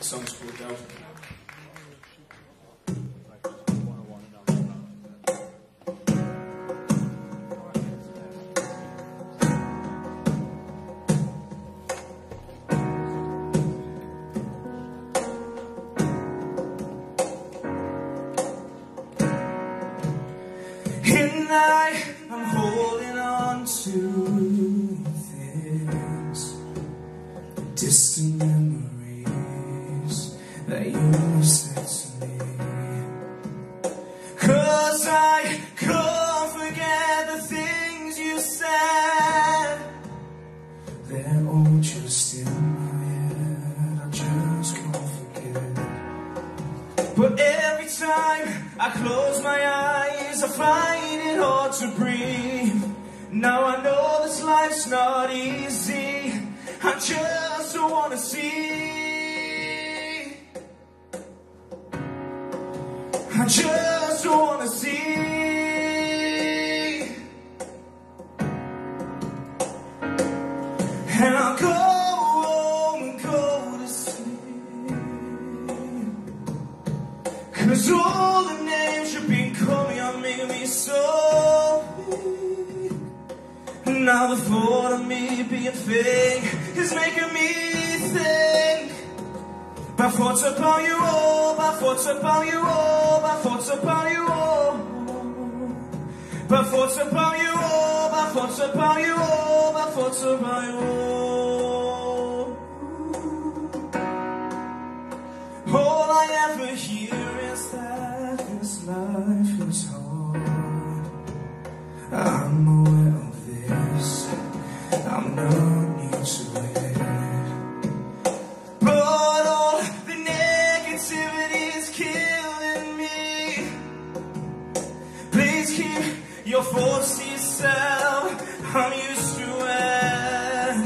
Song's called Delta. And I'm holding on to things, distant memories that you said to me, 'cause I can't forget the things you said. They're all just in my head, I just can't forget. But every time I close my eyes, I find it hard to breathe. Now I know this life's not easy, I just don't want to see, I just don't want to see. And I'll go home and go to sleep, 'cause all the names you've been calling on made me so weak. Now the thought of me being fake is making me think. My thoughts about you all, my thoughts about you all, my thoughts about you all, my thoughts about you all, my thoughts about you all, my thoughts about you all. All I ever hear is that this life is hard. I'm aware of this, I'm not new to it, but all the negativity is killing me. Please keep your thoughts to yourself, I'm used to it.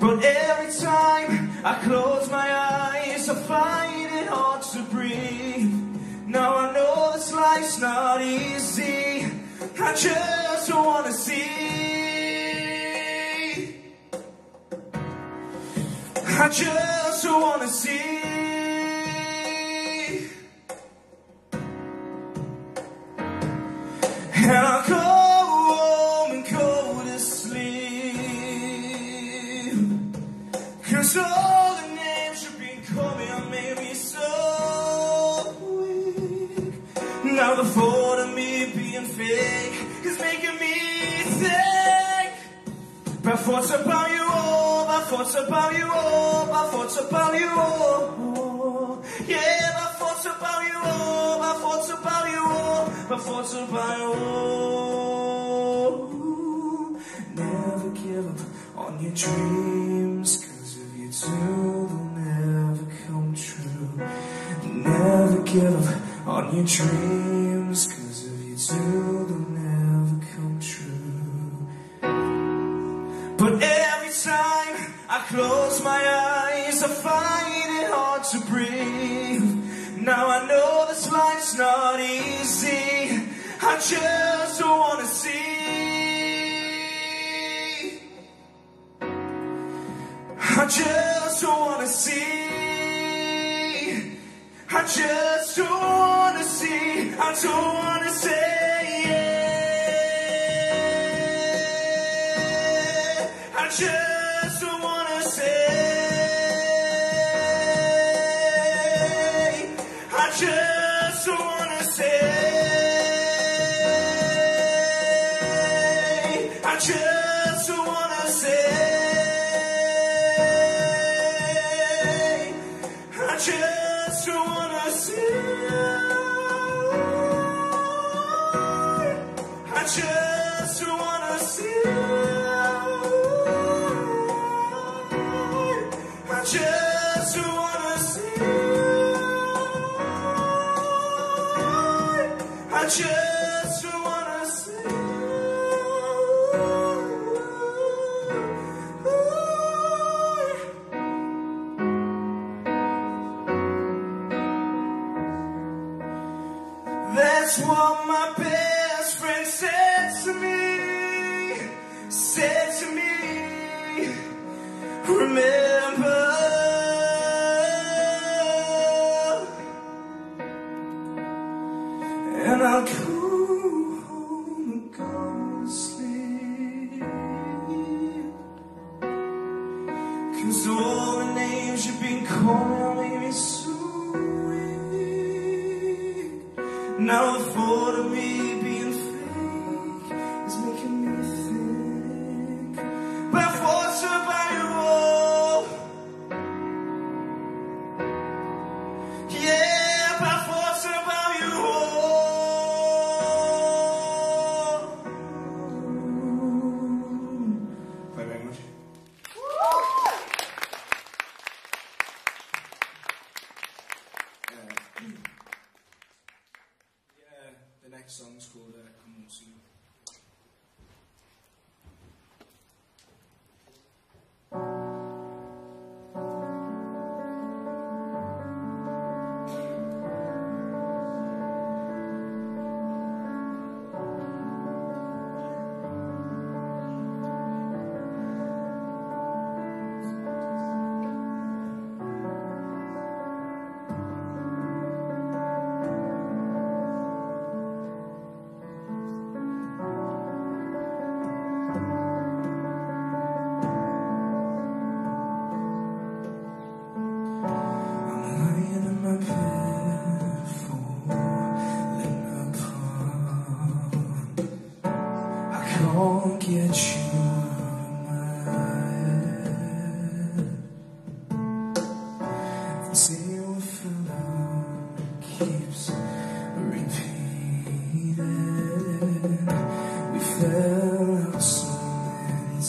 But every time I close my eyes, I find it hard to breathe. Now I know this life's not easy, I just don't want to see, I just don't want to see. And I'll go home and go to sleep, 'cause all the names you've been calling on made me so. Now the thought of me being fake is making me sick. My thoughts about you all, my thoughts about you all, my thoughts about you all. Yeah, my thoughts about you all, my thoughts about you all, my thoughts about you all. Never give up on your dreams, 'cause if you do, they'll never come true. Never give up on your dreams, 'cause if you do, they'll never come true. But every time I close my eyes, I find it hard to breathe. Now I know this life's not easy, I just don't want to see, I just don't want to see, I just don't wanna see, I don't wanna say yeah. I just don't wanna say, I just don't wanna say, I just don't wanna say, I just I don't wanna see, I just don't wanna see, I just don't wanna see, I just don't wanna see. That's what my best friend said to me, said to me. Remember Cause all the names you've been calling me so weak. Now the thought of me being fake is making me think we're forced to buy a wall. Yeah, we're forced to buy a wall. Thank you very much. The next song's called Come On See Me. Can't get you out of my head. See you fellow keeps repeating. We fell out so many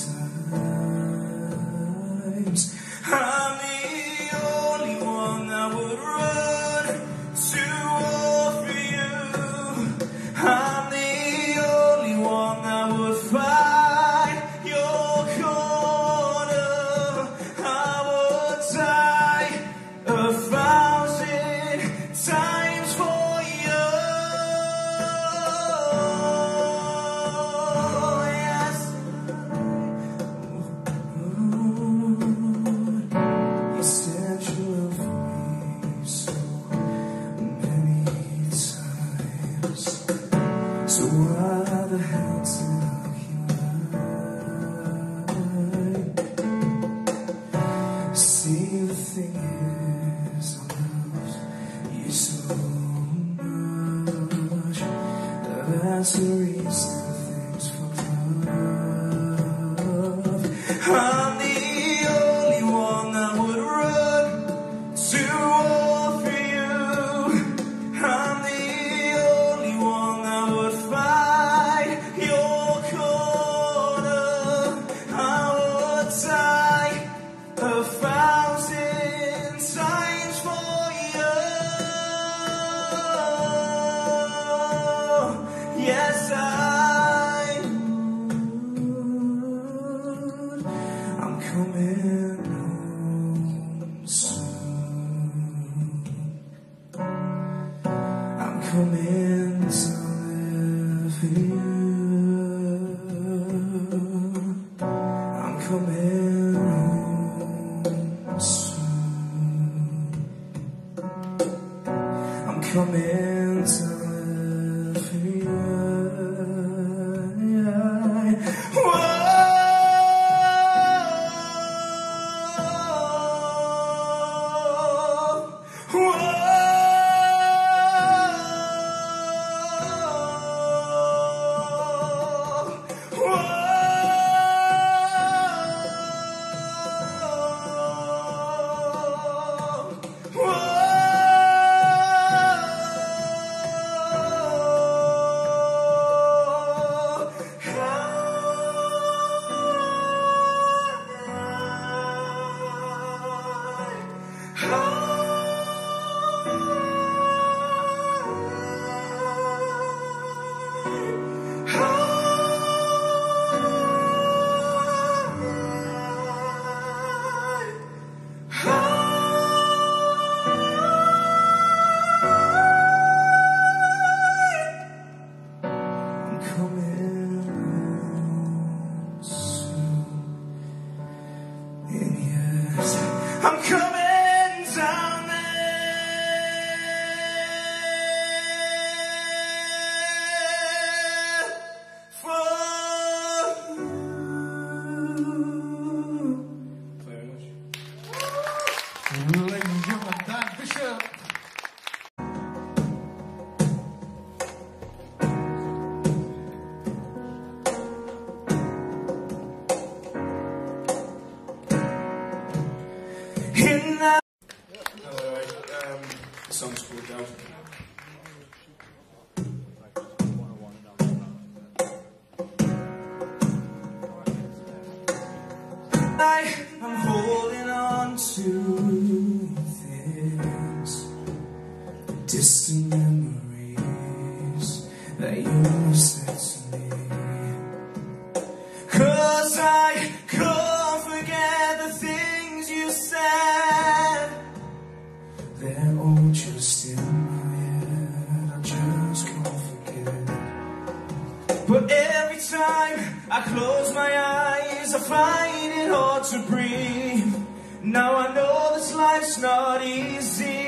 times. I'm the only one that would run to war for you. I'm the only one that would fight your corner. I would die 1,000 times for you. Yes. You said you loved me so many times. So why the hell to see, the thing is, I love you so much that that's the reason things fall apart. I'm the only one that would run to war for you. I'm the only one that would fight your corner. I would die 1,000 times for you. Yes, I'm coming home soon. I'm coming to live for you. I'm coming home soon. I'm coming to live for you. Whoa. Legion Bishop. Song's called Down. I'm holding on to things, distant memories that you said to me, 'cause I can't forget the things you said. They're all just in my head, I just can't forget. But every time I close my eyes, I find it hard to breathe. Now I know this life's not easy.